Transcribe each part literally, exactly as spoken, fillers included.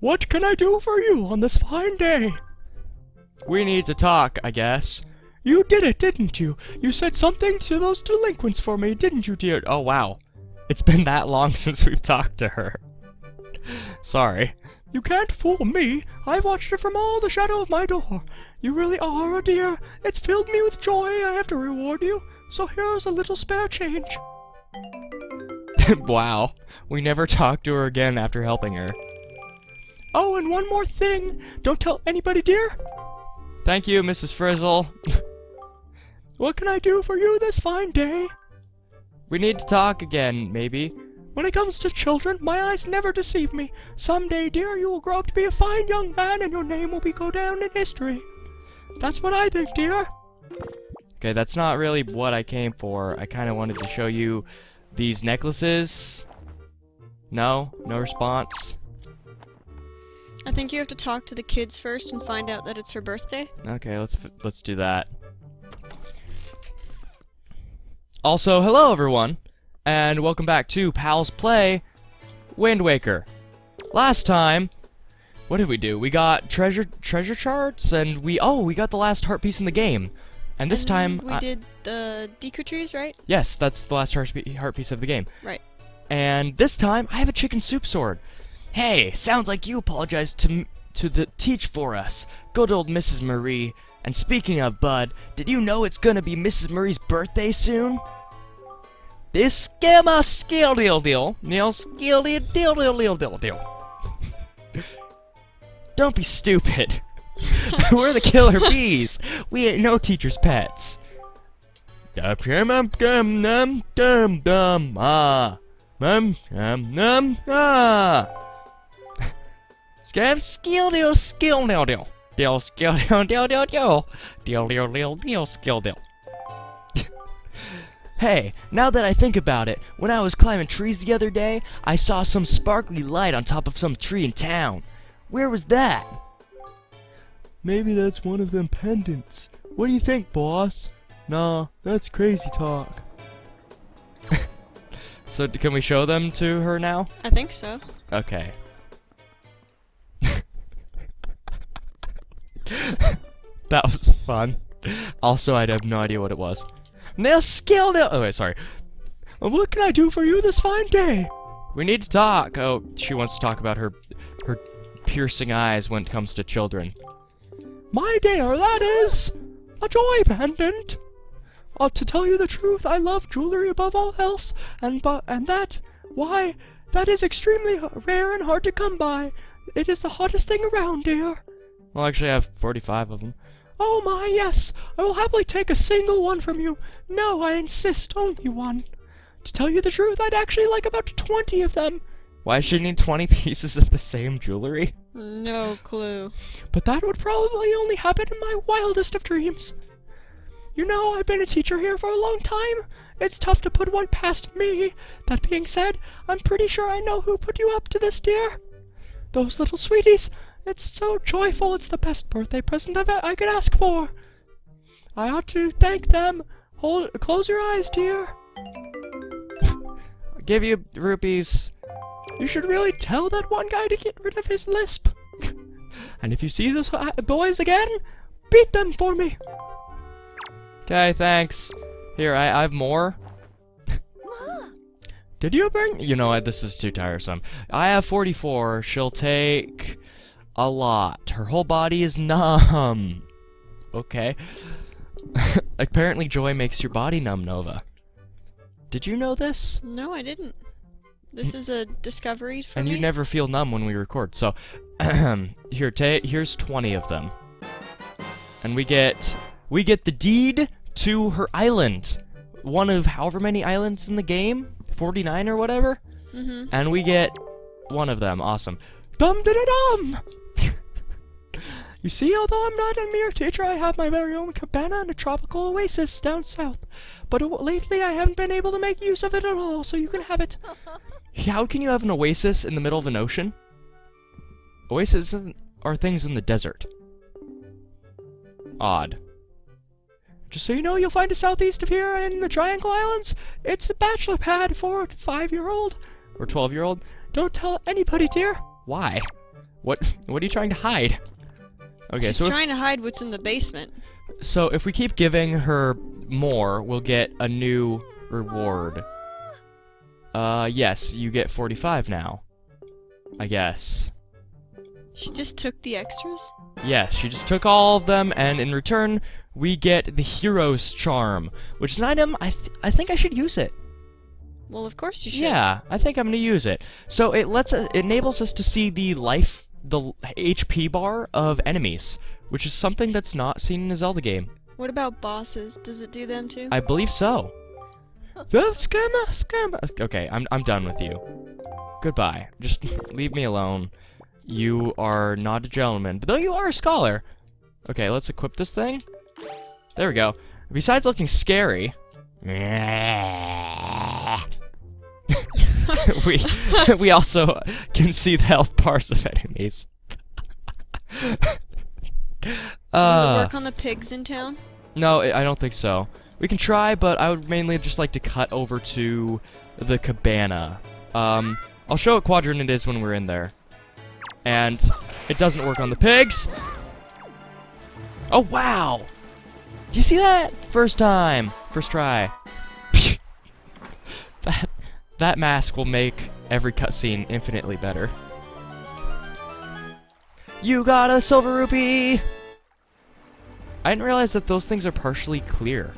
What can I do for you on this fine day? We need to talk, I guess. You did it, didn't you? You said something to those delinquents for me, didn't you, dear? Oh, wow. It's been that long since we've talked to her. Sorry. You can't fool me. I've watched her from all the shadow of my door. You really are a dear. It's filled me with joy. I have to reward you. So here's a little spare change. Wow. We never talked to her again after helping her. Oh, and one more thing. Don't tell anybody, dear. Thank you, Missus Frizzle. What can I do for you this fine day? We need to talk again, maybe. When it comes to children, my eyes never deceive me. Someday, dear, you will grow up to be a fine young man and your name will be go down in history. That's what I think, dear. Okay, that's not really what I came for. I kind of wanted to show you these necklaces. No? No response? I think you have to talk to the kids first and find out that it's her birthday. Okay, let's f let's do that. Also, hello everyone, and welcome back to Pal's Play, Wind Waker. Last time, what did we do? We got treasure treasure charts, and we oh we got the last heart piece in the game, and this and time we I did the Deku trees, right? Yes, that's the last heart heart piece of the game. Right. And this time, I have a chicken soup sword. Hey, sounds like you apologized to m to the teach for us. Good old Missus Marie. And speaking of, bud, did you know it's gonna be Missus Marie's birthday soon? This scammer skill deal deal. Neil skill deal deal deal deal deal. Don't be stupid. We're the killer bees. We ain't no teacher's pets. Scav skill deal skill deal deal deal skill deal deal deal deal deal deal deal deal skill deal. Hey, now that I think about it, when I was climbing trees the other day, I saw some sparkly light on top of some tree in town. Where was that? Maybe that's one of them pendants. What do you think, boss? Nah, that's crazy talk. So can we show them to her now? I think so. Okay. That was fun. Also, I have no idea what it was. Nail skill nail. Oh wait, sorry. What can I do for you this fine day? We need to talk. Oh, she wants to talk about her her piercing eyes when it comes to children. My dear, that is a joy pendant. Uh, to tell you the truth, I love jewelry above all else, and but and that why that is extremely rare and hard to come by. It is the hottest thing around, dear. Well, actually, I have forty-five of them. Oh my, yes! I will happily take a single one from you. No, I insist, only one. To tell you the truth, I'd actually like about twenty of them. Why should you need twenty pieces of the same jewelry? No clue. But that would probably only happen in my wildest of dreams. You know, I've been a teacher here for a long time. It's tough to put one past me. That being said, I'm pretty sure I know who put you up to this, dear. Those little sweeties. It's so joyful. It's the best birthday present I've, I could ask for. I ought to thank them. Hold, close your eyes, dear. I'll give you rupees. You should really tell that one guy to get rid of his lisp. And if you see those boys again, beat them for me. Okay, thanks. Here, I, I have more. Did you bring? You know what? This is too tiresome. I have forty-four. She'll take a lot. Her whole body is numb. Okay. Apparently, joy makes your body numb, Nova. Did you know this? No, I didn't. This is a discovery for me. And you never feel numb when we record. So, here, ta- here's twenty of them, and we get. We get the deed to her island. One of however many islands in the game. forty-nine or whatever. Mm-hmm. And we get one of them. Awesome. Dum-da-da-dum! You see, although I'm not a mere teacher, I have my very own cabana in a tropical oasis down south. But lately I haven't been able to make use of it at all, so you can have it. How can you have an oasis in the middle of an ocean? Oases are things in the desert. Odd. Just so you know, you'll find it southeast of here in the Triangle Islands. It's a bachelor pad for a five-year-old or twelve-year-old. Don't tell anybody, dear. Why? What? What are you trying to hide? Okay, she's so trying if, to hide what's in the basement. So if we keep giving her more, we'll get a new reward. Uh, yes, you get forty-five now. I guess. She just took the extras? Yes, she just took all of them, and in return, we get the Hero's Charm, which is an item I th I think I should use it. Well, of course you should. Yeah, I think I'm gonna use it. So it lets us, it enables us to see the life, the H P bar of enemies, which is something that's not seen in a Zelda game. What about bosses? Does it do them too? I believe so. Scammer, scammer. Okay, I'm I'm done with you. Goodbye. Just leave me alone. You are not a gentleman, but though you are a scholar. Okay, let's equip this thing. There we go. Besides looking scary, we we also can see the health bars of enemies. uh, Will it work on the pigs in town? No, I don't think so. We can try, but I would mainly just like to cut over to the cabana. Um, I'll show what quadrant it is when we're in there. And it doesn't work on the pigs. Oh, wow! Do you see that? First time. First try. that, that mask will make every cutscene infinitely better. You got a silver rupee! I didn't realize that those things are partially clear.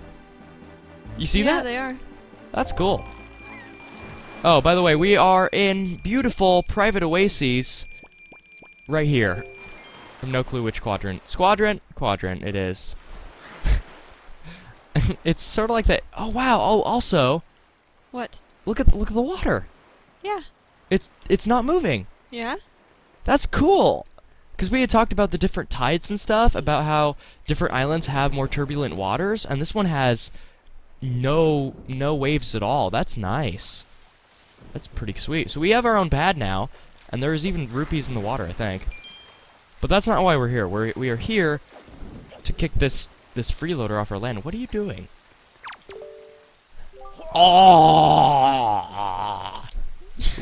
You see yeah, that? Yeah, they are. That's cool. Oh, by the way, we are in beautiful private oases right here. I have no clue which quadrant. Squadrant? Quadrant, it is. It's sort of like that. Oh, wow. Oh, also. What? Look at, look at the water. Yeah. It's, it's not moving. Yeah? That's cool. Because we had talked about the different tides and stuff, about how different islands have more turbulent waters, and this one has no no waves at all. That's nice. That's pretty sweet. So we have our own pad now, and there's even rupees in the water, I think. But that's not why we're here. We're, we are here to kick this this freeloader off our land. What are you doing? Oh!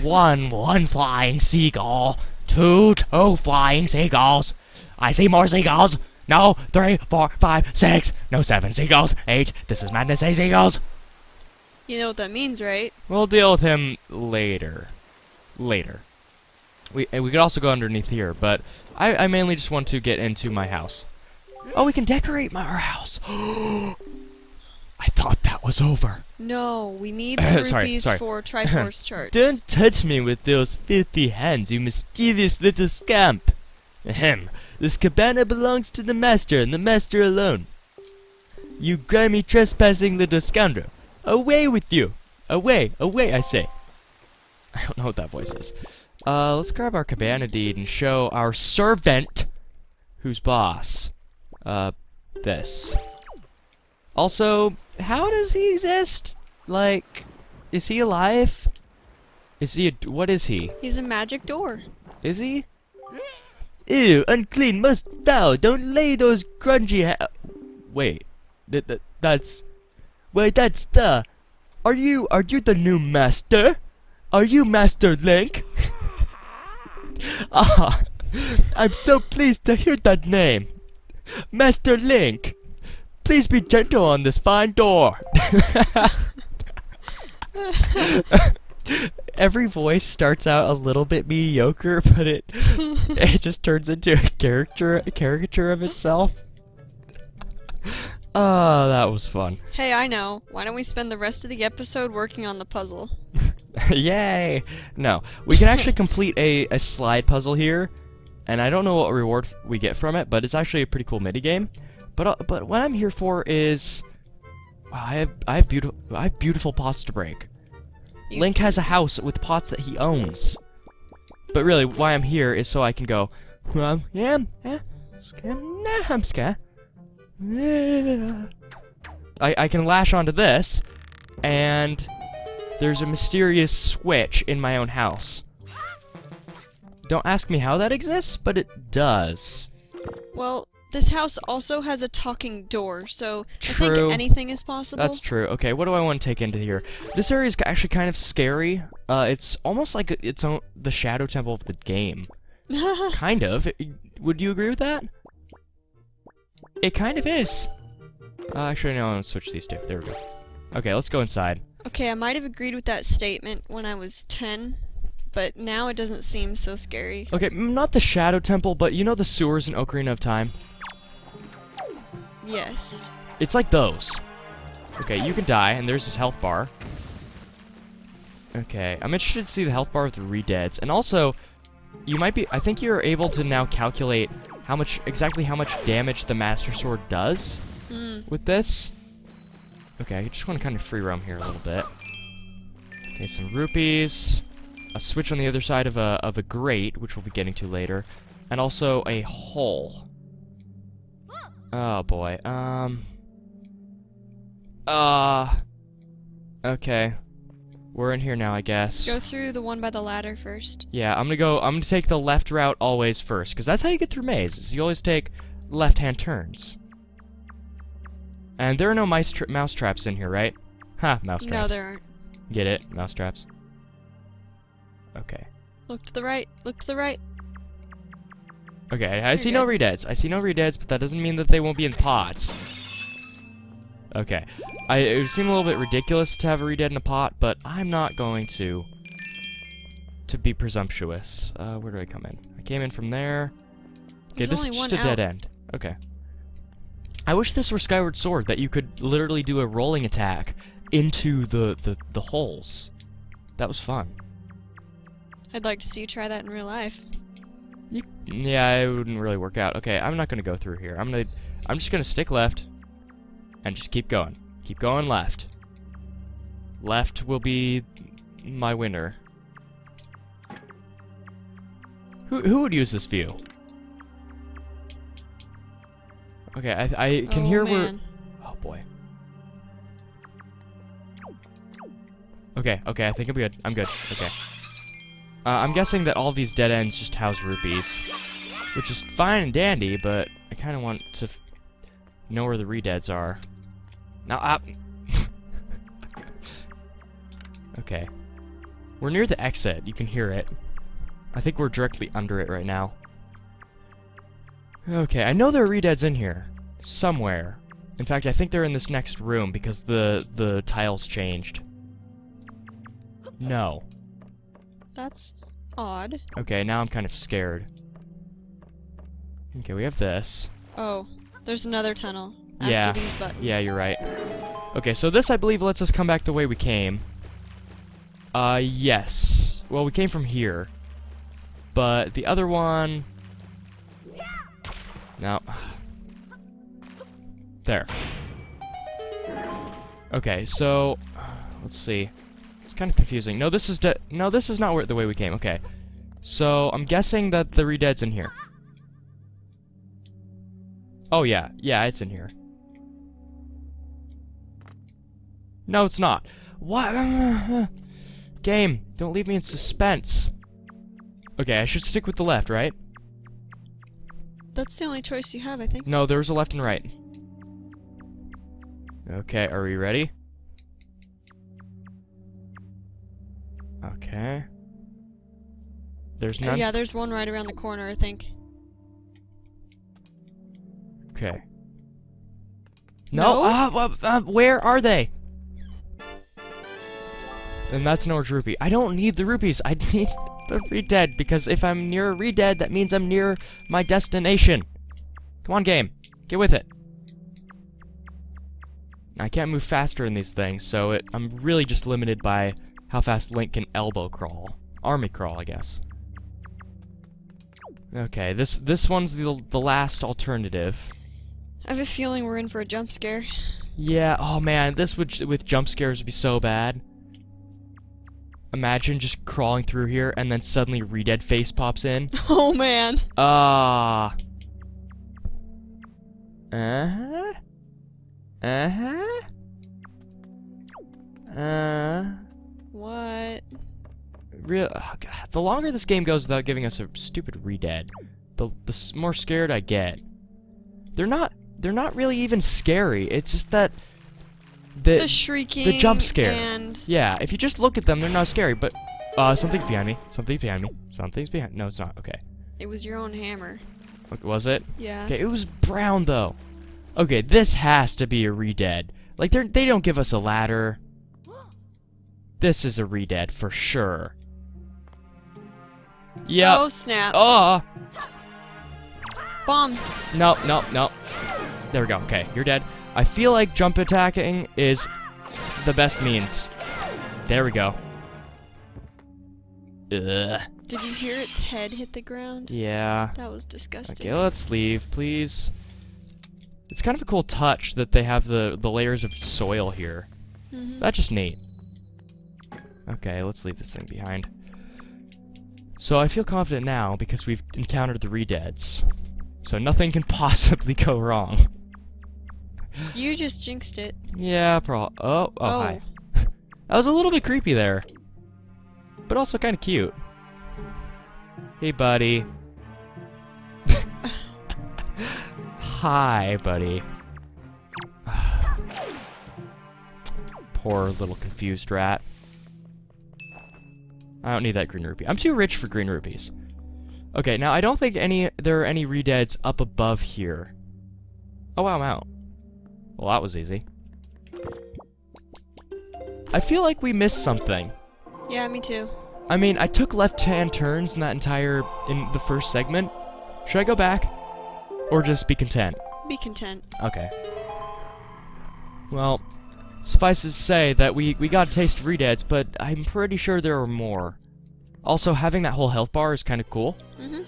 One, one flying seagull. Two, two flying seagulls. I see more seagulls. No, three, four, five, six. No, seven seagulls. Eight. This is madness, eight seagulls. You know what that means, right? We'll deal with him later. Later. We we could also go underneath here, but I, I mainly just want to get into my house. Oh, we can decorate my, our house. I thought that was over. No, we need the rupees sorry, sorry. for Triforce charts. Don't touch me with those filthy hands, you mischievous little scamp. Ahem. This cabana belongs to the master and the master alone. You grimy trespassing little scoundrel. Away with you. Away, away, I say. I don't know what that voice is. Uh, let's grab our cabana deed and show our servant who's boss. Uh, this. Also, how does he exist? Like, is he alive? Is he a, what is he? He's a magic door. Is he? Ew, unclean, must thou, don't lay those grungy ha- Wait, th th that's... Wait, that's the... Are you, are you the new master? Are you Master Link? Ah, I'm so pleased to hear that name. Master Link. Please be gentle on this fine door. Every voice starts out a little bit mediocre, but it it just turns into a character a caricature of itself. Oh, that was fun. Hey, I know. Why don't we spend the rest of the episode working on the puzzle? Yay! No, we can actually complete a, a slide puzzle here, and I don't know what reward we get from it, but it's actually a pretty cool mini game. But uh, but what I'm here for is wow, I have I have beautiful I have beautiful pots to break. You Link has a house with pots that he owns. But really, why I'm here is so I can go. Um, yeah, yeah, scam, nah, I'm scam. Yeah. I I can lash onto this, and there's a mysterious switch in my own house. Don't ask me how that exists, but it does. Well, This house also has a talking door, so true. I think anything is possible. That's true. Okay, what do I want to take into here? This area is actually kind of scary. Uh, it's almost like its own the Shadow Temple of the game. Kind of. Would you agree with that? It kind of is. Uh, actually, no, I'm going to switch these two. There we go. Okay, let's go inside. Okay, I might have agreed with that statement when I was ten, but now it doesn't seem so scary. Okay, not the Shadow Temple, but you know the sewers in Ocarina of Time? Yes. It's like those. Okay, you can die, and there's this health bar. Okay, I'm interested to see the health bar with the Redeads. And also, you might be, I think you're able to now calculate how much, exactly how much damage the Master Sword does mm. with this. Okay, I just want to kind of free roam here a little bit. Okay, some rupees, a switch on the other side of a, of a grate, which we'll be getting to later, and also a hole. Oh boy, um... Uh... Okay. We're in here now, I guess. Go through the one by the ladder first. Yeah, I'm gonna go, I'm gonna take the left route always first, because that's how you get through mazes. You always take left-hand turns. And there are no mice tra mouse traps in here, right? Ha, huh, mouse traps. No, there aren't. Get it? Mouse traps. Okay. Look to the right, look to the right. Okay, I You're see good. no Redeads. I see no Redeads, but that doesn't mean that they won't be in pots. Okay. I, it would seem a little bit ridiculous to have a Redead in a pot, but I'm not going to to be presumptuous. Uh, where do I come in? I came in from there. Okay, There's this is just a out. dead end. Okay. I wish this were Skyward Sword, that you could literally do a rolling attack into the, the, the holes. That was fun. I'd like to see you try that in real life. You, yeah, it wouldn't really work out. Okay, I'm not gonna go through here. I'm gonna, I'm just gonna stick left, and just keep going. Keep going left. Left will be my winner. Who, who would use this view? Okay, I, I can oh, hear man. where. Oh boy. Okay, okay, I think I'm good. I'm good. Okay. Uh, I'm guessing that all these dead ends just house rupees, which is fine and dandy, but I kind of want to f know where the Redeads are. Now, up. Okay, we're near the exit. You can hear it. I think we're directly under it right now. Okay, I know there are Redeads in here somewhere. In fact, I think they're in this next room because the the tiles changed. No. That's odd. Okay, now I'm kind of scared. Okay, we have this. Oh, there's another tunnel after yeah. these buttons. Yeah, you're right. Okay, so this, I believe, lets us come back the way we came. Uh, yes. Well, we came from here. But the other one... No. There. Okay, so... Let's see. It's kind of confusing. No, this is de no, this is not where the way we came. Okay, so I'm guessing that the Redead's in here. Oh yeah, yeah, it's in here. No, it's not. What? Game, don't leave me in suspense. Okay, I should stick with the left, right? That's the only choice you have, I think. No, there's a left and right. Okay, are we ready? Okay. There's none. Uh, yeah, there's one right around the corner, I think. Okay. No. no? Uh, uh, uh, where are they? And that's an orange rupee. I don't need the rupees. I need the Redead because if I'm near a Redead, that means I'm near my destination. Come on, game. Get with it. I can't move faster in these things, so it, I'm really just limited by how fast Link can elbow crawl. Army crawl, I guess. Okay, this this one's the, the last alternative. I have a feeling we're in for a jump scare. Yeah, oh man, this would, with jump scares would be so bad. Imagine just crawling through here and then suddenly Redead face pops in. Oh man. Ah. Uh, uh-huh. Uh-huh. Uh. What? Real, oh God. The longer this game goes without giving us a stupid Redead, the, the more scared I get. they're not they're not really even scary. It's just that the, the shrieking, the jump scare. And yeah, if you just look at them, they're not scary. But uh, something's behind me. Something's behind me. Something's behind. No, it's not. Okay. It was your own hammer. Was it? Yeah. Okay, it was brown though. Okay, this has to be a Redead. Like they they don't give us a ladder. This is a Redead for sure. Yeah. Oh snap. Oh. Bombs. No, no, no. There we go. Okay, you're dead. I feel like jump attacking is the best means. There we go. Ugh. Did you hear its head hit the ground? Yeah. That was disgusting. Okay, let's leave, please. It's kind of a cool touch that they have the, the layers of soil here. Mm-hmm. That's just neat. Okay, let's leave this thing behind. So I feel confident now because we've encountered the Redeads. So nothing can possibly go wrong. You just jinxed it. Yeah, probably. Oh, oh, oh, hi. That was a little bit creepy there. But also kind of cute. Hey, buddy. Hi, buddy. Poor little confused rat. I don't need that green rupee. I'm too rich for green rupees. Okay, now I don't think any there are any Redeads up above here. Oh, wow, I'm out. Well, that was easy. I feel like we missed something. Yeah, me too. I mean, I took left-hand turns in that entire... in the first segment. Should I go back? Or just be content? Be content. Okay. Well, suffice to say that we, we got a taste of Redeads, but I'm pretty sure there are more. Also, having that whole health bar is kind of cool. Mm-hmm.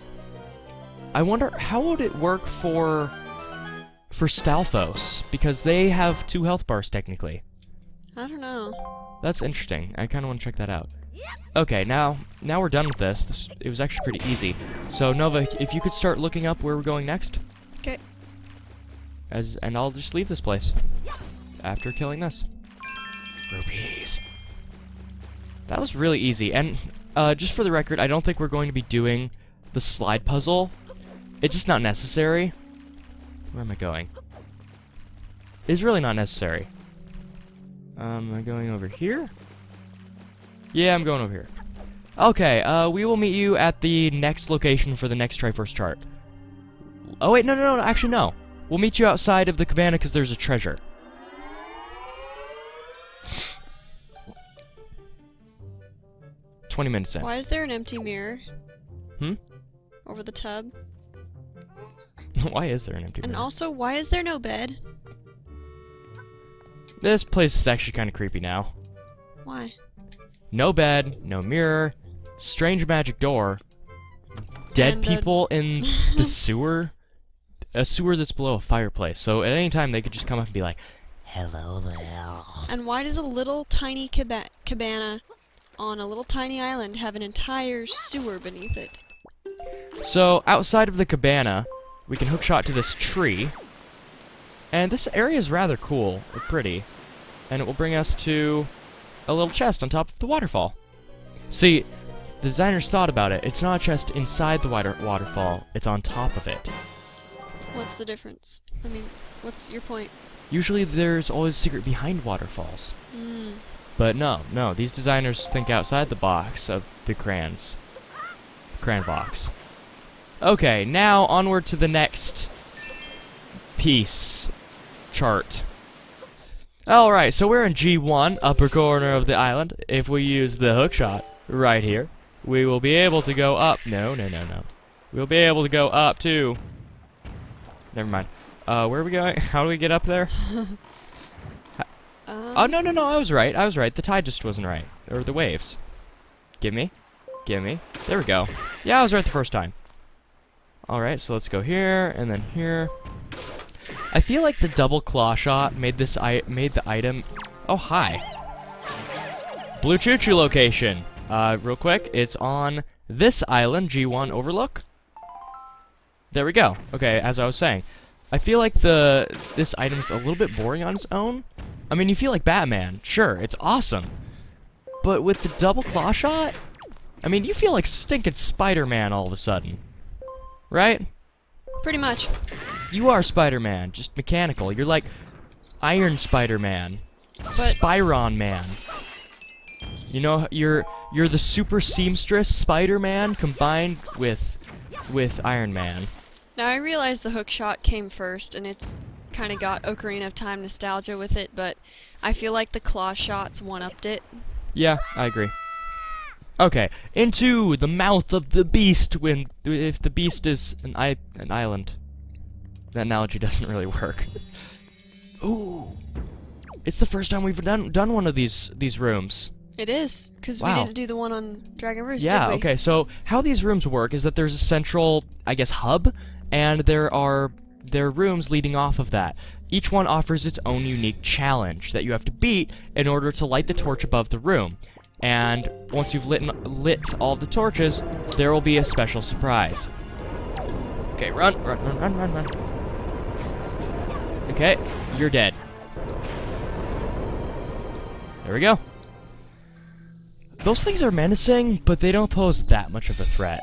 I wonder, how would it work for... for Stalfos? Because they have two health bars, technically. I don't know. That's interesting. I kind of want to check that out. Okay, now now we're done with this. this. It was actually pretty easy. So, Nova, if you could start looking up where we're going next. Okay. As and I'll just leave this place. After killing this. Rupees. That was really easy. And uh, just for the record, I don't think we're going to be doing the slide puzzle. It's just not necessary. Where am I going? It's really not necessary. Um, am I going over here? Yeah, I'm going over here. Okay, uh, we will meet you at the next location for the next Triforce chart. Oh, wait, no, no, no, actually, no. We'll meet you outside of the cabana because there's a treasure. twenty minutes in. Why is there an empty mirror? Hmm? Over the tub? Why is there an empty mirror? And also, why is there no bed? This place is actually kind of creepy now. Why? No bed, no mirror, strange magic door, dead and people the in the sewer, a sewer that's below a fireplace. So at any time they could just come up and be like, "Hello there." And why does a little tiny cab cabana on a little tiny island have an entire sewer beneath it? So outside of the cabana, we can hookshot to this tree, and this area is rather cool or pretty, and it will bring us to a little chest on top of the waterfall. See, the designers thought about it. It's not a chest inside the water waterfall, it's on top of it. What's the difference? I mean, what's your point? Usually there's always a secret behind waterfalls. Mm. But no, no, these designers think outside the box of the crayons. Crayon box. Okay, now onward to the next piece chart. Alright, so we're in G one, upper corner of the island. If we use the hookshot right here, we will be able to go up. No, no, no, no. We'll be able to go up to... Never mind. Uh, where are we going? How do we get up there? um, oh, no, no, no, I was right. I was right. The tide just wasn't right. Or the waves. Gimme. Gimme. There we go. Yeah, I was right the first time. Alright, so let's go here, and then here. I feel like the double claw shot made this I made the item. Oh hi, Blue Choo Choo location. Uh, real quick, it's on this island, G one Overlook. There we go. Okay, as I was saying, I feel like the this item's a little bit boring on its own. I mean, you feel like Batman. Sure, it's awesome, but with the double claw shot, I mean, you feel like stinking Spider-Man all of a sudden, right? Pretty much. You are Spider-Man, just mechanical. You're like Iron Spider-Man, Spyron Man. You know, you're you're the super seamstress Spider-Man combined with with Iron Man. Now I realize the hook shot came first, and it's kind of got Ocarina of Time nostalgia with it, but I feel like the claw shots one-upped it. Yeah, I agree. Okay, into the mouth of the beast. When if the beast is an i an island, that analogy doesn't really work. Ooh, it's the first time we've done done one of these these rooms. It is, because wow. we didn't do the one on Dragon Roost, yeah, did we? Okay, so how these rooms work is that there's a central, I guess, hub, and there are there are rooms leading off of that. Each one offers its own unique challenge that you have to beat in order to light the torch above the room. And once you've lit, lit all the torches, there will be a special surprise. Okay, run, run, run, run, run, run. Okay, you're dead. There we go. Those things are menacing, but they don't pose that much of a threat.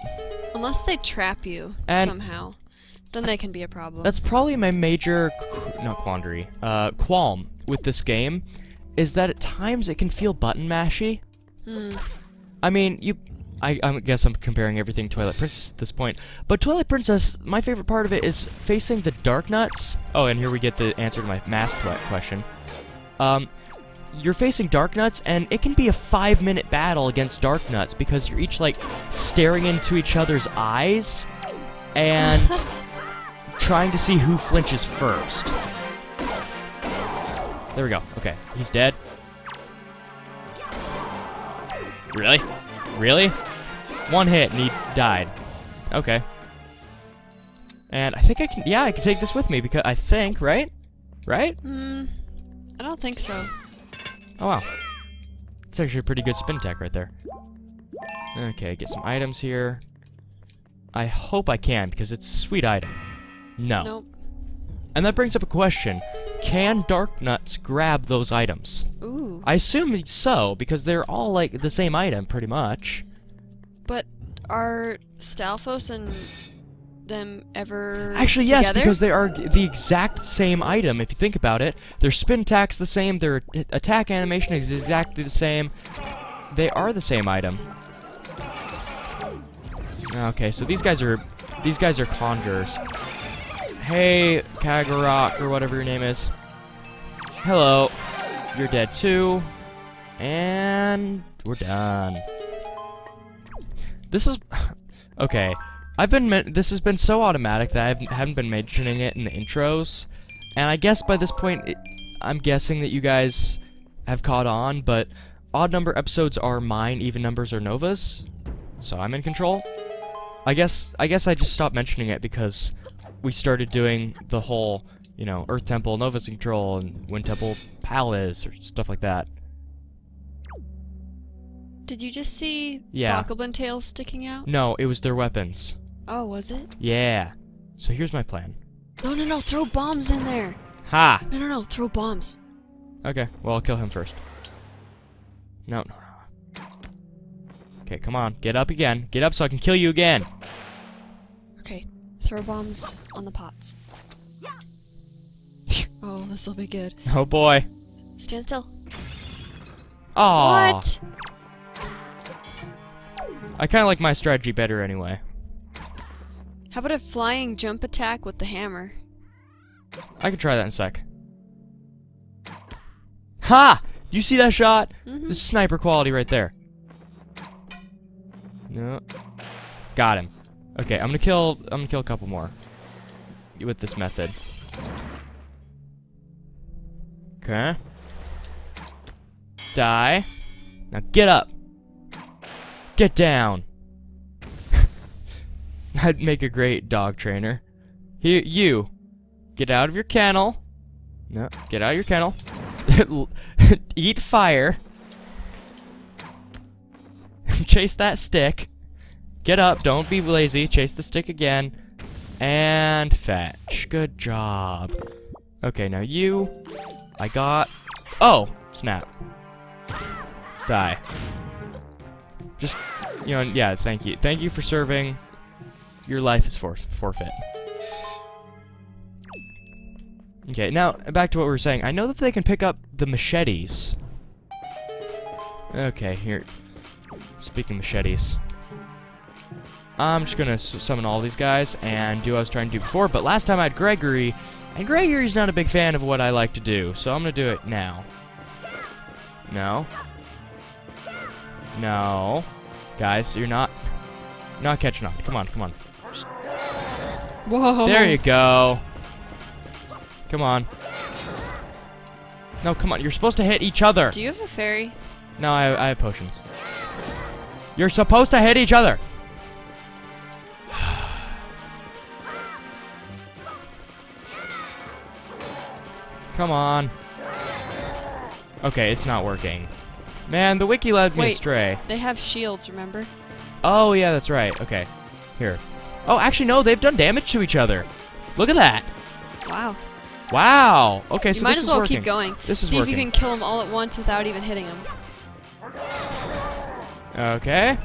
Unless they trap you and somehow. Then they can be a problem. That's probably my major, qu not quandary, uh, qualm with this game, is that at times it can feel button mashy. Hmm. I mean, you, I, I guess I'm comparing everything to Twilight Princess at this point, but Twilight Princess, my favorite part of it is facing the Darknuts. Oh, and here we get the answer to my mask question. Um, you're facing Darknuts, and it can be a five-minute battle against Darknuts because you're each like staring into each other's eyes, and trying to see who flinches first. There we go. Okay, he's dead. Really? Really? One hit and he died. Okay. And I think I can... Yeah, I can take this with me because I think, right? Right? Hmm. I don't think so. Oh, wow. It's actually a pretty good spin attack right there. Okay, get some items here. I hope I can because it's a sweet item. No. Nope. And that brings up a question. Can Darknuts grab those items? Ooh. I assume so, because they're all like the same item, pretty much. But are Stalfos and them ever Actually, together? Yes, because they are the exact same item, if you think about it. Their spin attack's the same, their attack animation is exactly the same. They are the same item. Okay, so these guys are, these guys are conjurers. Hey, Kagarok, or whatever your name is. Hello. You're dead too. And we're done. This is... Okay. I've been... This has been so automatic that I haven't been mentioning it in the intros. And I guess by this point, it, I'm guessing that you guys have caught on, but odd number episodes are mine, even numbers are Nova's. So I'm in control. I guess I guess I just stopped mentioning it because... we started doing the whole, you know, Earth Temple, Nova's Control, and Wind Temple Palace, or stuff like that. Did you just see yeah. Bokoblin tails sticking out? No, it was their weapons. Oh, was it? Yeah. So here's my plan. No, no, no, throw bombs in there! Ha! No, no, no, throw bombs. Okay, well, I'll kill him first. No, no, no. Okay, come on, get up again. Get up so I can kill you again! Okay. Throw bombs on the pots. Oh, this will be good. Oh boy. Stand still. Aww. What? I kind of like my strategy better anyway. How about a flying jump attack with the hammer? I could try that in a sec. Ha! You see that shot? Mm-hmm. This is sniper quality right there. No. Got him. Okay, I'm gonna kill. I'm gonna kill a couple more with this method. Okay. Die. Now get up. Get down. I'd make a great dog trainer. Here, you. Get out of your kennel. No, get out of your kennel. Eat fire. Chase that stick. Get up, don't be lazy, chase the stick again, and fetch. Good job. Okay, now you, I got, oh, snap. Die. Just, you know, yeah, thank you. Thank you for serving. Your life is for forfeit. Okay, now, back to what we were saying. I know that they can pick up the machetes. Okay, here. Speaking of machetes. I'm just gonna summon all these guys and do what I was trying to do before, but last time I had Gregory, and Gregory's not a big fan of what I like to do, so I'm gonna do it now. No. No. Guys, you're not... not catching up. Come on, come on. Whoa. There you go. Come on. No, come on. You're supposed to hit each other. Do you have a fairy? No, I, I have potions. You're supposed to hit each other. Come on. Okay, it's not working. Man, the wiki led me Wait, astray. They have shields, remember? Oh, yeah, that's right. Okay. Here. Oh, actually, no. They've done damage to each other. Look at that. Wow. Wow. Okay, you so this is working. You might as well keep going. This is See working. if you can kill them all at once without even hitting them. Okay.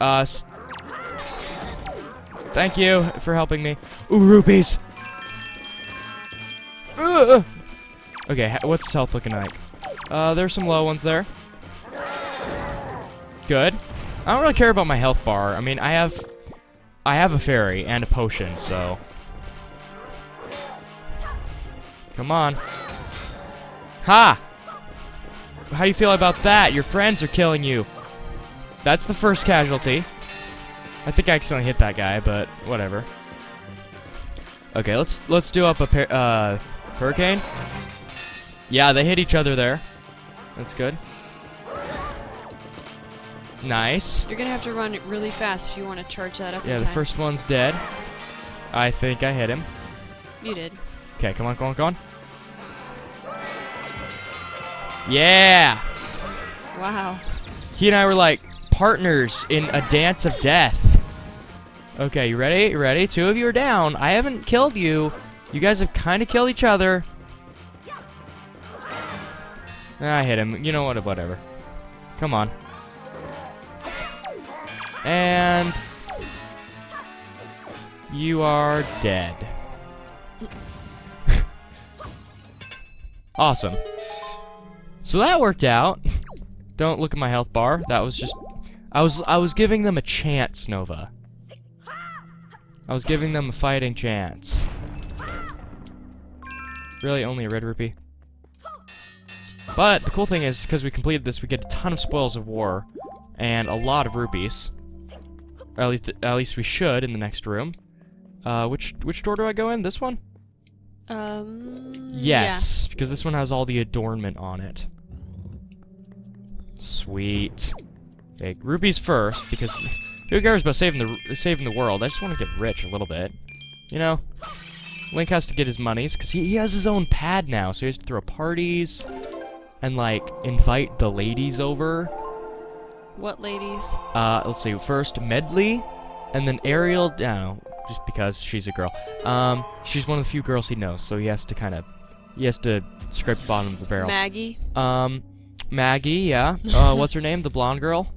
Uh. Thank you for helping me. Ooh, rupees. Ugh. Okay, what's health looking like? Uh, there's some low ones there. Good. I don't really care about my health bar. I mean, I have, I have a fairy and a potion, so. Come on. Ha! How do you feel about that? Your friends are killing you. That's the first casualty. I think I accidentally hit that guy, but whatever. Okay, let's let's do up a par uh, hurricane. Yeah, they hit each other there. That's good. Nice. You're gonna have to run really fast if you want to charge that up. Yeah, in time. The first one's dead. I think I hit him. You did. Okay, come on, come on, come on. Yeah! Wow. He and I were like partners in a dance of death. Okay, you ready? You ready? Two of you are down. I haven't killed you. You guys have kind of killed each other. I hit him. You know what? Whatever. Come on. And... you are dead. Awesome. So that worked out. Don't look at my health bar. That was just... I was I was giving them a chance, Nova. I was giving them a fighting chance. Really, only a red rupee. But the cool thing is, because we completed this, we get a ton of spoils of war. And a lot of rupees. Or at least, at least we should in the next room. Uh, which, which door do I go in? This one? Um, yes, yeah. Because this one has all the adornment on it. Sweet. Okay, rupees first, because who cares about saving the saving the world? I just want to get rich a little bit. You know, Link has to get his monies because he, he has his own pad now, so he has to throw parties and like invite the ladies over. What ladies? Uh, let's see. First Medley, and then Ariel. No. Just because she's a girl. Um, she's one of the few girls he knows, so he has to kind of, he has to scrape the bottom of the barrel. Maggie. Um, Maggie, yeah. Uh, what's her name? The blonde girl?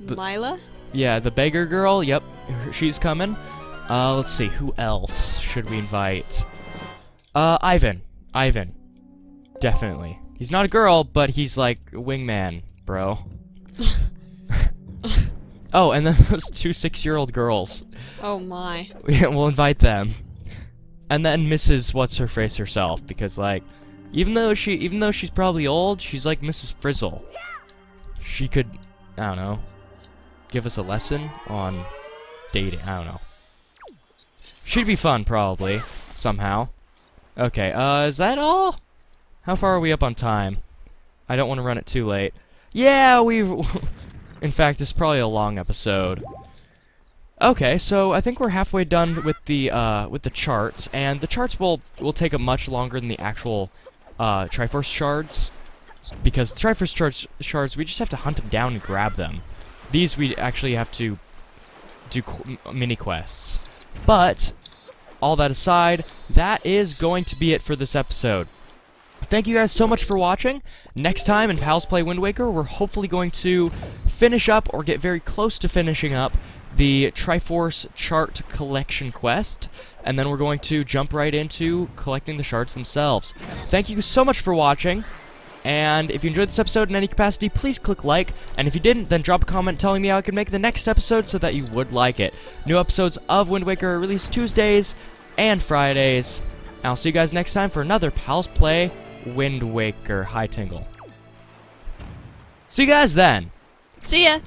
The, Mila? Yeah, the beggar girl. Yep, she's coming. Uh, let's see, who else should we invite? Uh, Ivan. Ivan. Definitely. He's not a girl, but he's like a wingman, bro. Oh, and then those two six-year-old girls. Oh, my. We'll invite them. And then Missus What's-Her-Face herself, because, like, even though she, even though she's probably old, she's like Missus Frizzle. She could, I don't know, give us a lesson on dating. I don't know. She'd be fun, probably, somehow. Okay, uh, is that all? How far are we up on time? I don't want to run it too late. Yeah, we've... In fact, this is probably a long episode. Okay, so I think we're halfway done with the uh, with the charts, and the charts will will take up much longer than the actual uh, Triforce shards, because the Triforce shards shards we just have to hunt them down and grab them. These we actually have to do qu mini quests. But all that aside, that is going to be it for this episode. Thank you guys so much for watching. Next time in Pal's Play Wind Waker, we're hopefully going to finish up or get very close to finishing up the Triforce Chart Collection quest, and then we're going to jump right into collecting the shards themselves. Thank you so much for watching, and if you enjoyed this episode in any capacity, please click like, and if you didn't, then drop a comment telling me how I can make the next episode so that you would like it. New episodes of Wind Waker are released Tuesdays and Fridays, and I'll see you guys next time for another Pal's Play Wind Waker. Hi, Tingle. See you guys then. See ya.